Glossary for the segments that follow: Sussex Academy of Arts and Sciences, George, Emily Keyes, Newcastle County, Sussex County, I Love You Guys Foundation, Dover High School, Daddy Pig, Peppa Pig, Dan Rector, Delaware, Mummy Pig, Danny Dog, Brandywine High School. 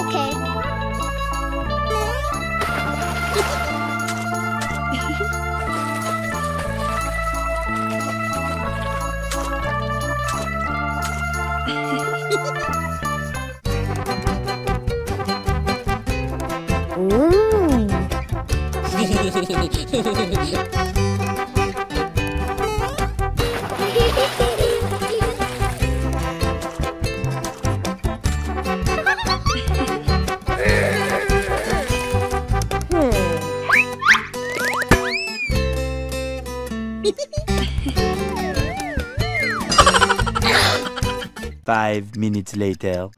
Okay. Minutes later.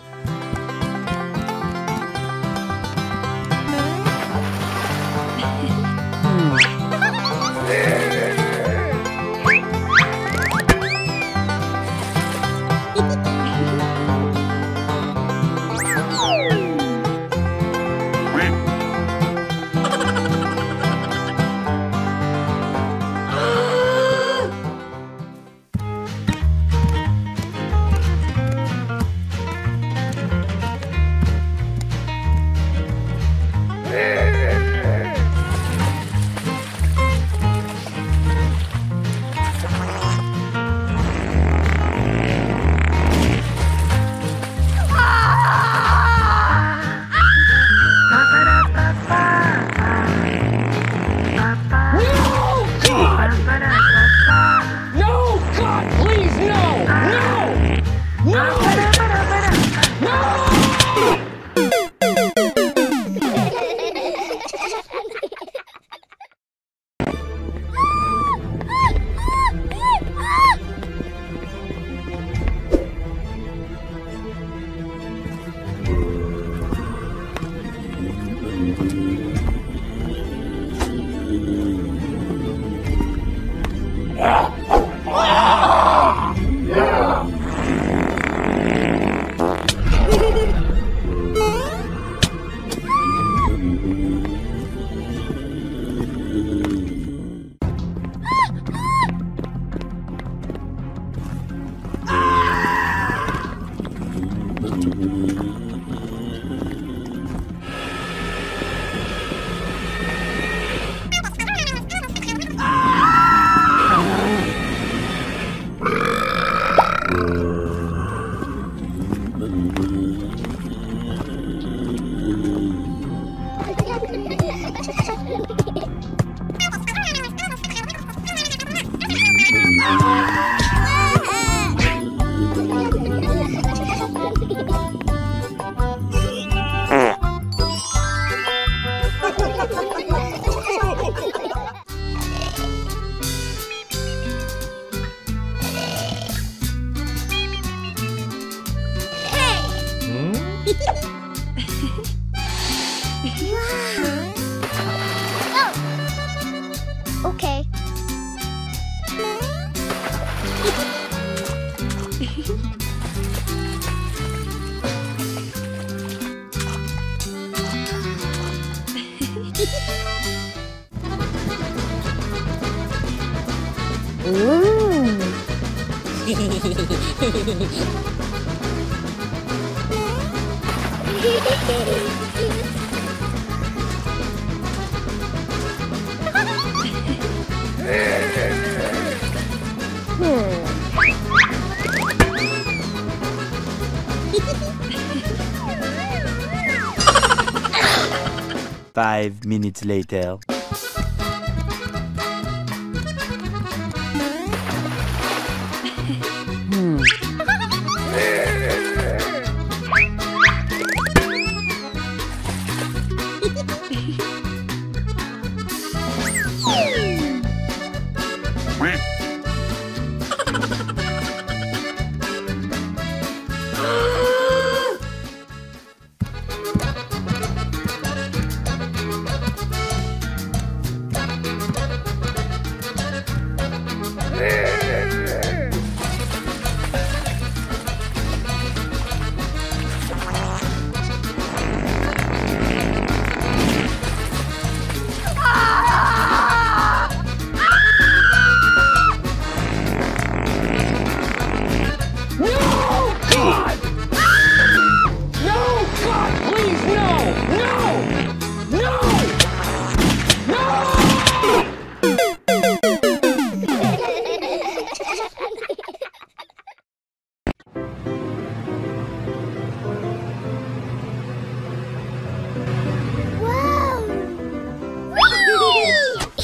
Five minutes later. No, God, please,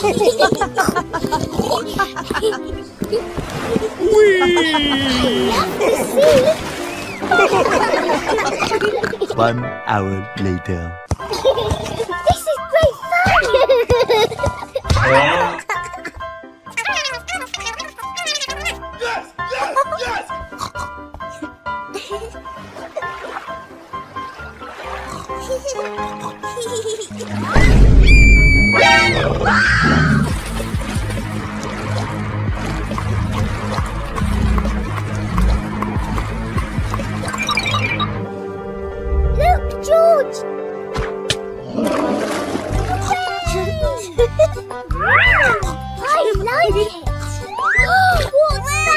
1 hour later. This is great fun! Yes! Yes! Yes! Look, George. I like it. What's that?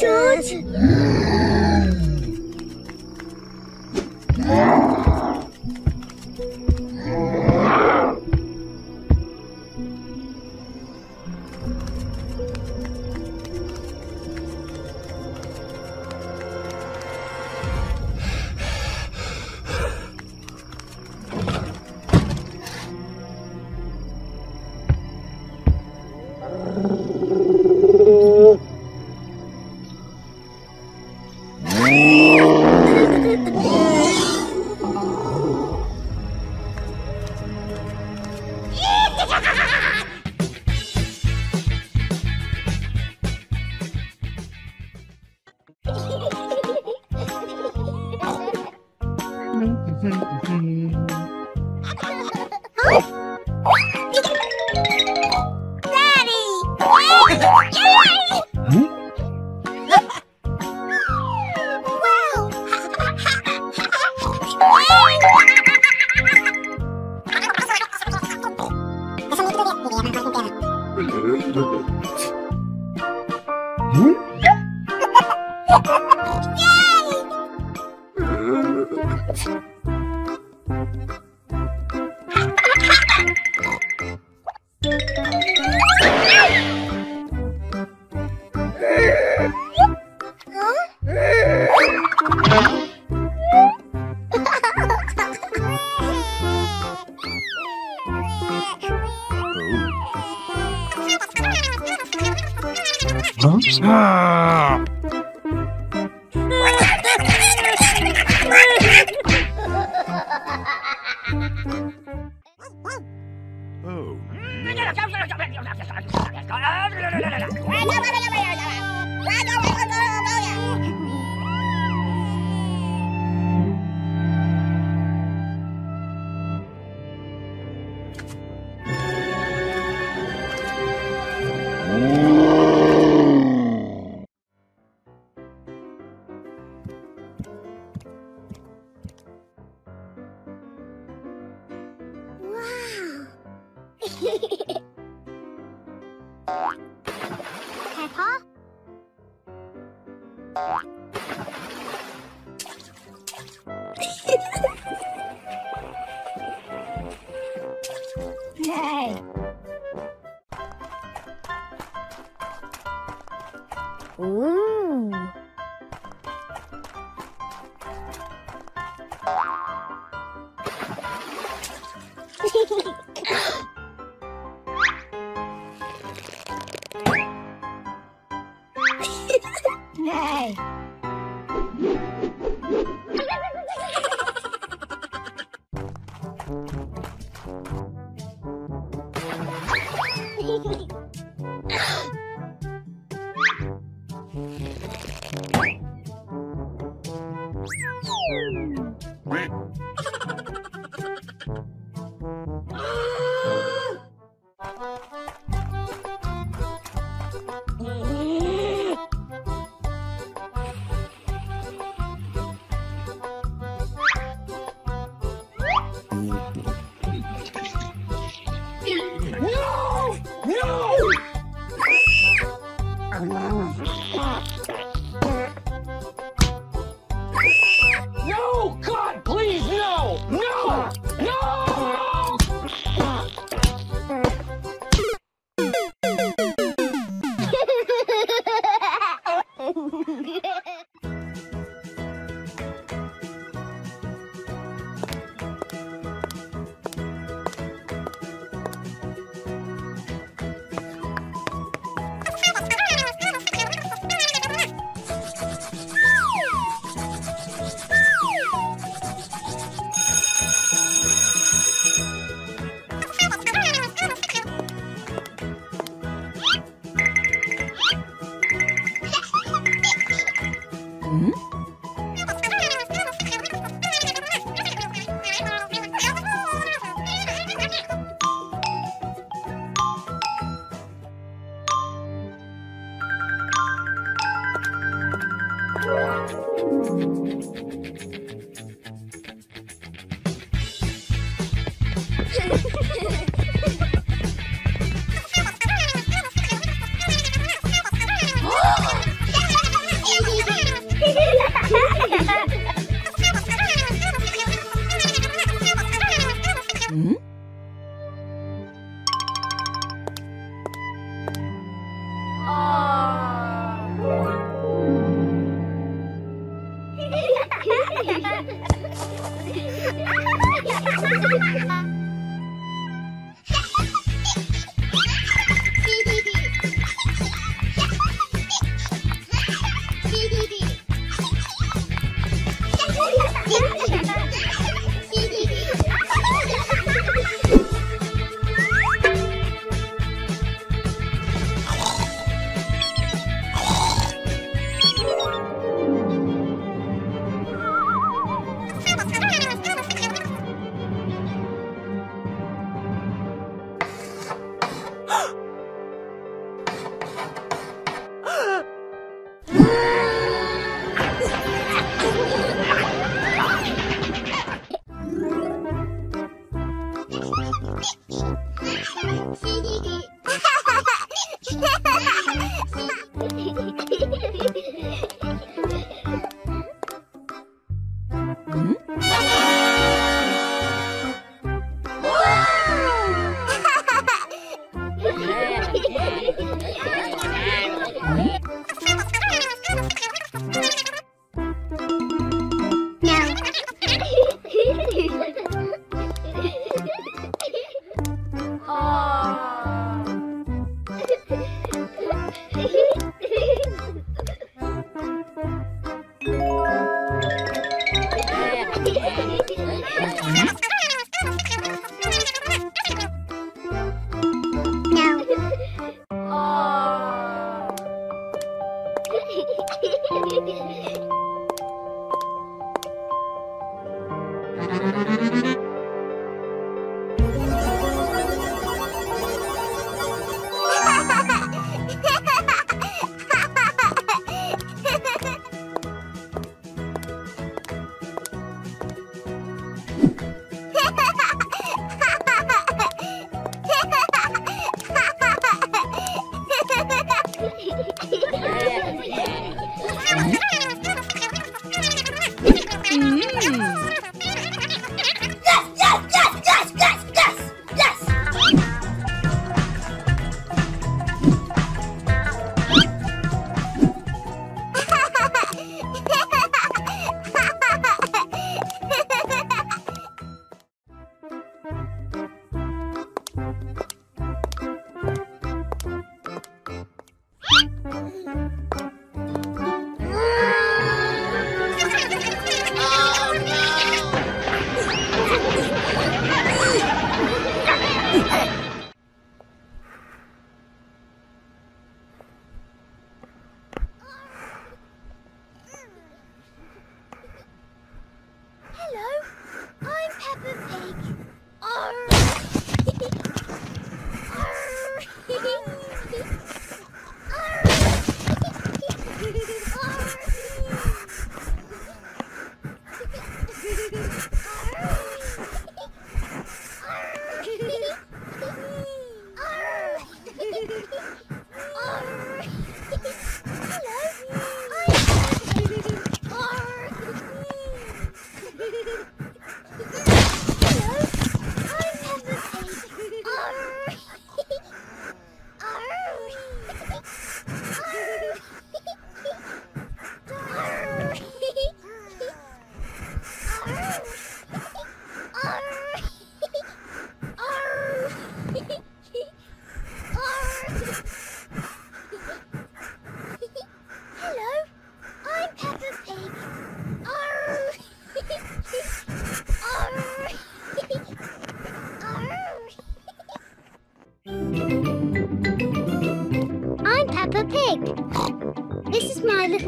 George!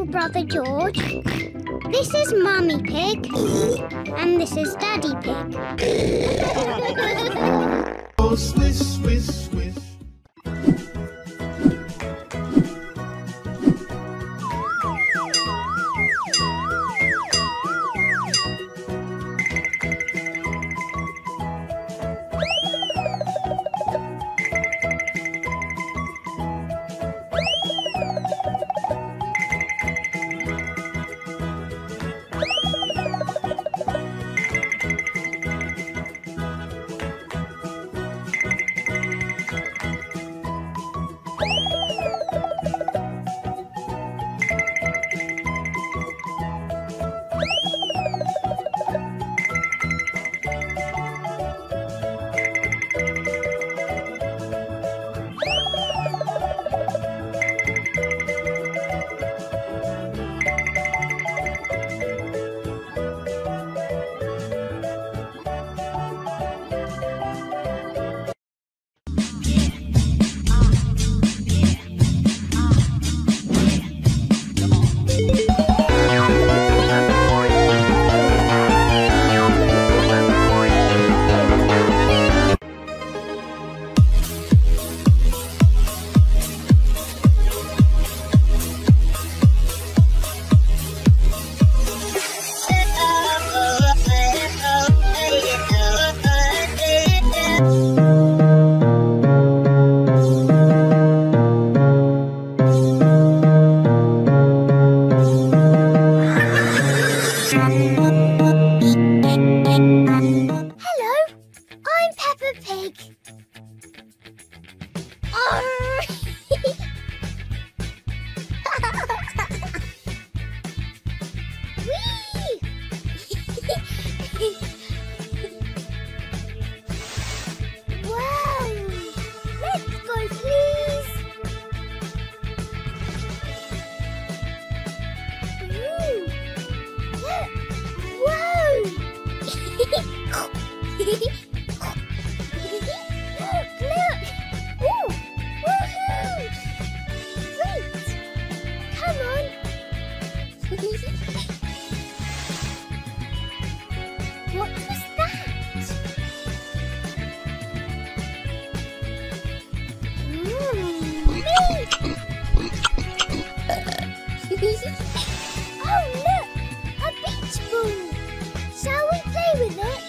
Brother George. This is Mummy Pig. And this is Daddy Pig. Oh, swish, swish, swish. Look! Ooh! Woohoo! Great! Come on! What was that? Oh look! A beach ball! Shall we play with it?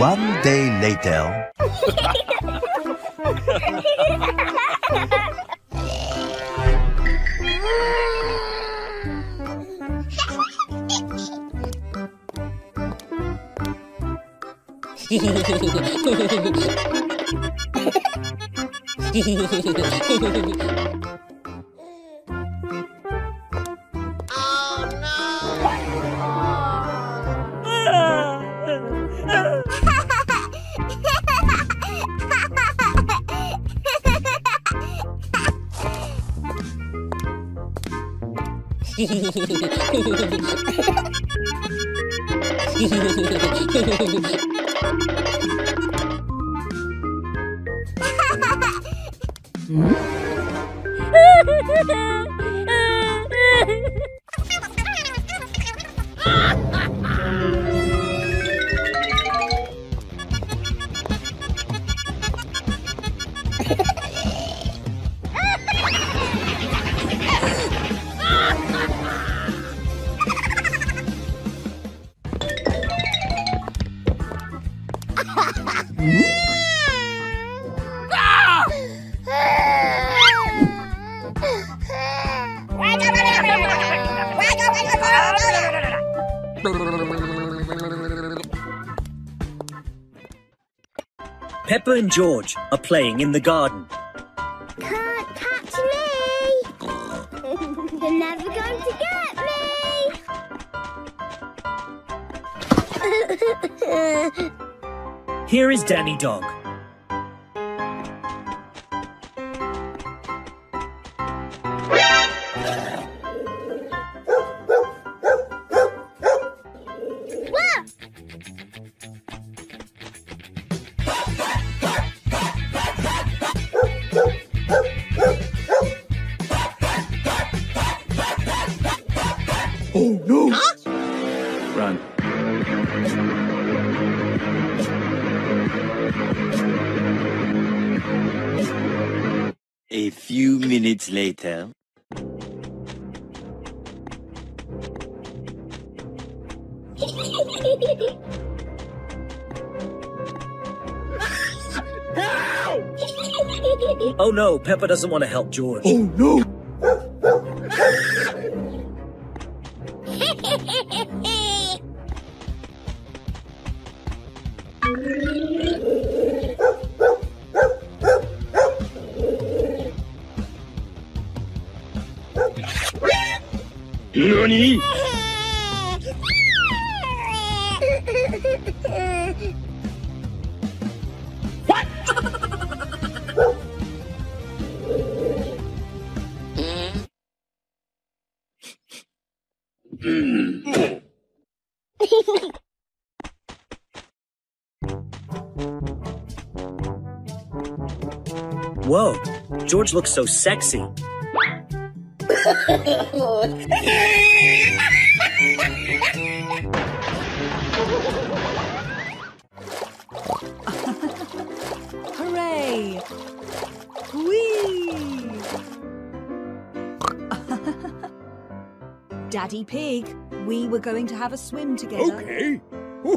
One day later. Peppa and George are playing in the garden. Can't catch me! You're never going to get me! Here is Danny Dog. Later. Oh no, Peppa doesn't want to help George. Oh no! Nani? What? Whoa, George looks so sexy. Hooray! Whee! Daddy Pig, we were going to have a swim together. Okay. Ooh.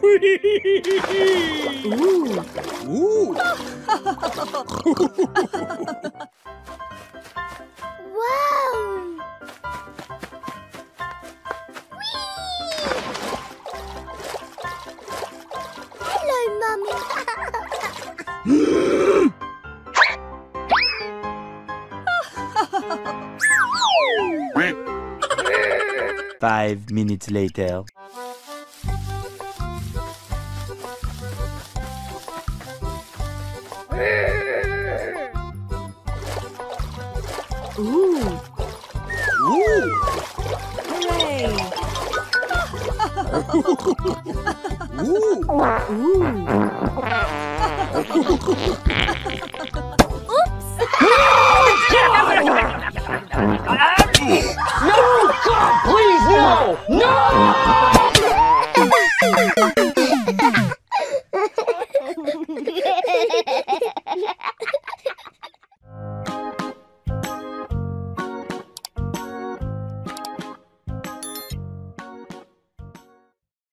Ooh. Whoa! Hello, Mummy.5 minutes later. No! God, please, no! No!